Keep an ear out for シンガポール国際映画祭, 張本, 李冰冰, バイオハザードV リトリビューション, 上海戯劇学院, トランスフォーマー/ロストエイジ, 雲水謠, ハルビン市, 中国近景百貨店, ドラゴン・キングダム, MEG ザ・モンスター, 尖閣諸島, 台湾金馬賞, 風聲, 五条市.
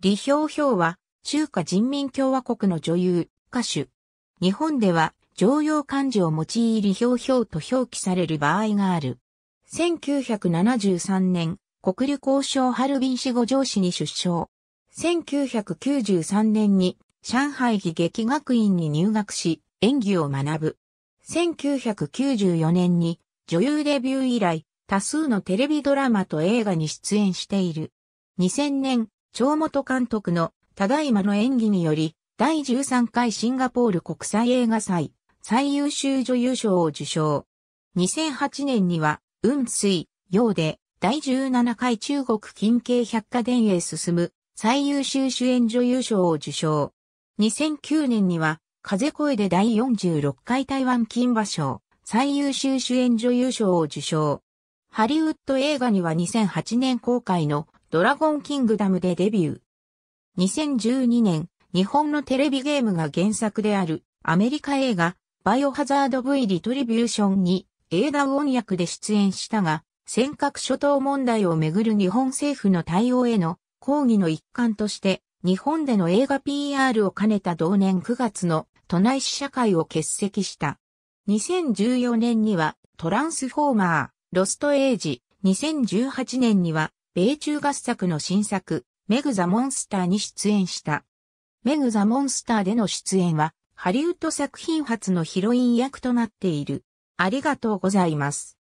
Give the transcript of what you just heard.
李氷氷は、中華人民共和国の女優、歌手。日本では、常用漢字を用い李氷氷と表記される場合がある。1973年、国旅行省ハルビン市五条市に出生。1993年に上海戯劇学院に入学し、演技を学ぶ。1994年に女優デビュー以来、多数のテレビドラマと映画に出演している。2000年、張本監督のただいまの演技により、第13回シンガポール国際映画祭、最優秀女優賞を受賞。2008年には、雲水陽で、第17回中国近景百貨店へ進む最優秀主演女優賞を受賞。2009年には風声で第46回台湾金馬賞最優秀主演女優賞を受賞。ハリウッド映画には2008年公開のドラゴンキングダムでデビュー。2012年、日本のテレビゲームが原作であるアメリカ映画バイオハザード V リトリビューションに映画音役で出演したが、尖閣諸島問題をめぐる日本政府の対応への抗議の一環として、日本での映画 PR を兼ねた同年9月の都内試写会を欠席した。2014年にはトランスフォーマー、ロストエイジ、2018年には米中合作の新作、メグ・ザ・モンスターに出演した。メグ・ザ・モンスターでの出演はハリウッド作品初のヒロイン役となっている。ありがとうございます。